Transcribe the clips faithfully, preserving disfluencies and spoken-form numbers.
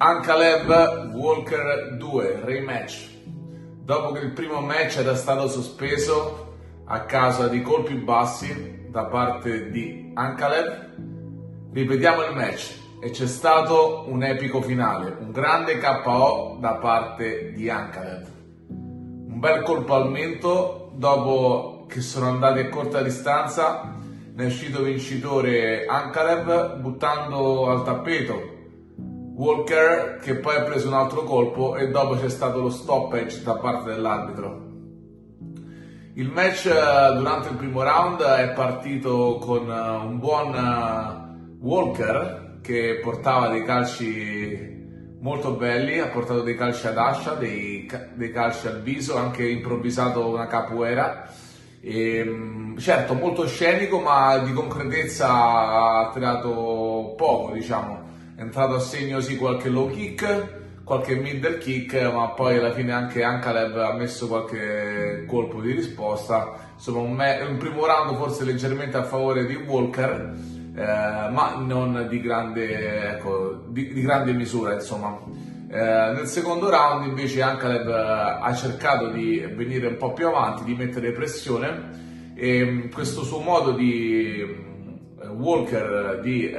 Ankalaev Walker due, rematch. Dopo che il primo match era stato sospeso a causa di colpi bassi da parte di Ankalaev, ripetiamo il match e c'è stato un epico finale, un grande K O da parte di Ankalaev. Un bel colpo al mento, dopo che sono andati a corta distanza ne è uscito vincitore Ankalaev, buttando al tappeto Walker, che poi ha preso un altro colpo e dopo c'è stato lo stoppage da parte dell'arbitro. Il match durante il primo round è partito con un buon Walker che portava dei calci molto belli, ha portato dei calci ad ascia, dei, dei calci al viso, anche improvvisato una capoeira. E, certo, molto scenico, ma di concretezza ha tirato poco, diciamo. È entrato a segno sì qualche low kick, qualche middle kick, ma poi alla fine anche Ankalaev ha messo qualche colpo di risposta. Insomma, un, un primo round forse leggermente a favore di Walker, eh, ma non di grande, ecco, di, di grande misura, insomma. Eh, nel secondo round invece Ankalaev ha cercato di venire un po' più avanti, di mettere pressione, e questo suo modo di Walker di eh,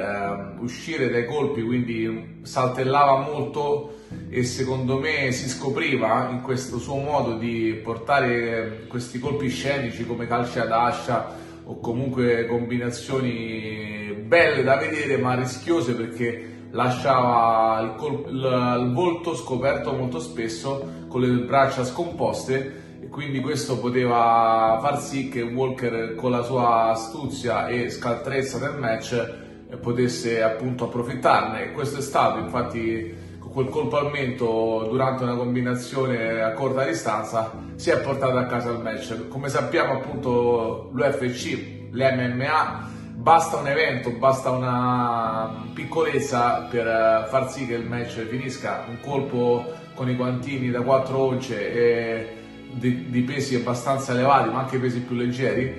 uscire dai colpi, quindi saltellava molto e secondo me si scopriva in questo suo modo di portare questi colpi scenici come calci ad ascia o comunque combinazioni belle da vedere ma rischiose, perché lasciava il, colpo, il, il volto scoperto molto spesso con le braccia scomposte. Quindi questo poteva far sì che Walker, con la sua astuzia e scaltrezza del match, potesse appunto approfittarne. Questo è stato, infatti, con quel colpo al mento durante una combinazione a corta distanza si è portato a casa il match. Come sappiamo, appunto, l'U F C, l'M M A, basta un evento, basta una piccolezza per far sì che il match finisca. Un colpo con i guantini da quattro once e Di, di pesi abbastanza elevati, ma anche pesi più leggeri,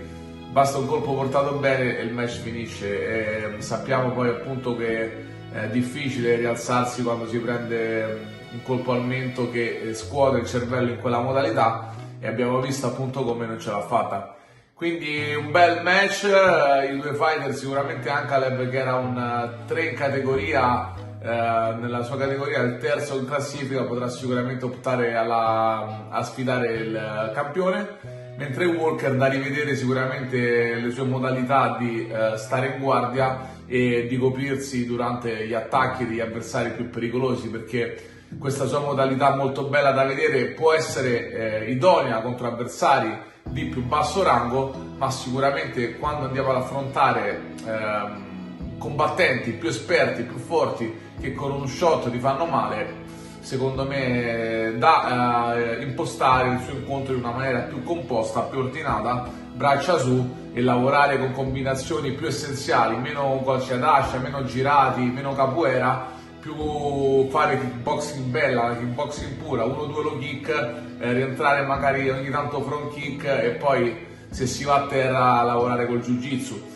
basta un colpo portato bene e il match finisce. E sappiamo poi appunto che è difficile rialzarsi quando si prende un colpo al mento che scuote il cervello in quella modalità, e abbiamo visto appunto come non ce l'ha fatta. Quindi un bel match, i due fighter, sicuramente Ankalaev, che era un tre in categoria, Eh, nella sua categoria il terzo in classifica, potrà sicuramente optare alla, a sfidare il campione, mentre Walker, da rivedere sicuramente le sue modalità di eh, stare in guardia e di coprirsi durante gli attacchi degli avversari più pericolosi, perché questa sua modalità molto bella da vedere può essere eh, idonea contro avversari di più basso rango, ma sicuramente quando andiamo ad affrontare eh, combattenti più esperti, più forti, che con un shot ti fanno male, secondo me da eh, impostare il suo incontro in una maniera più composta, più ordinata, braccia su, e lavorare con combinazioni più essenziali, meno calci ad ascia, meno girati, meno capoeira, più fare kickboxing bella, kickboxing pura, uno due low kick, eh, rientrare magari ogni tanto front kick e poi, se si va a terra, lavorare col jiu jitsu.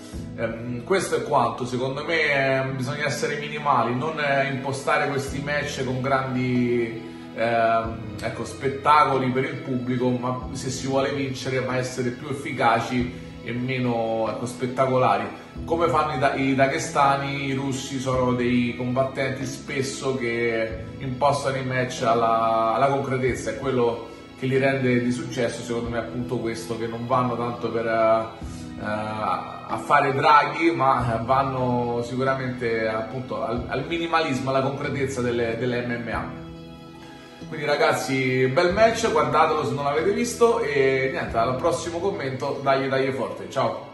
Questo è quanto. Secondo me bisogna essere minimali, non impostare questi match con grandi eh, ecco, spettacoli per il pubblico, ma se si vuole vincere, ma essere più efficaci e meno ecco, spettacolari, come fanno i, da i dagestani. I russi sono dei combattenti spesso che impostano i match alla, alla concretezza, è quello che li rende di successo, secondo me, appunto questo, che non vanno tanto per eh, a fare draghi, ma vanno sicuramente appunto al, al minimalismo, alla concretezza delle, delle M M A. Quindi ragazzi, bel match, guardatelo se non l'avete visto, e niente, al prossimo commento, dagli dagli forte, ciao!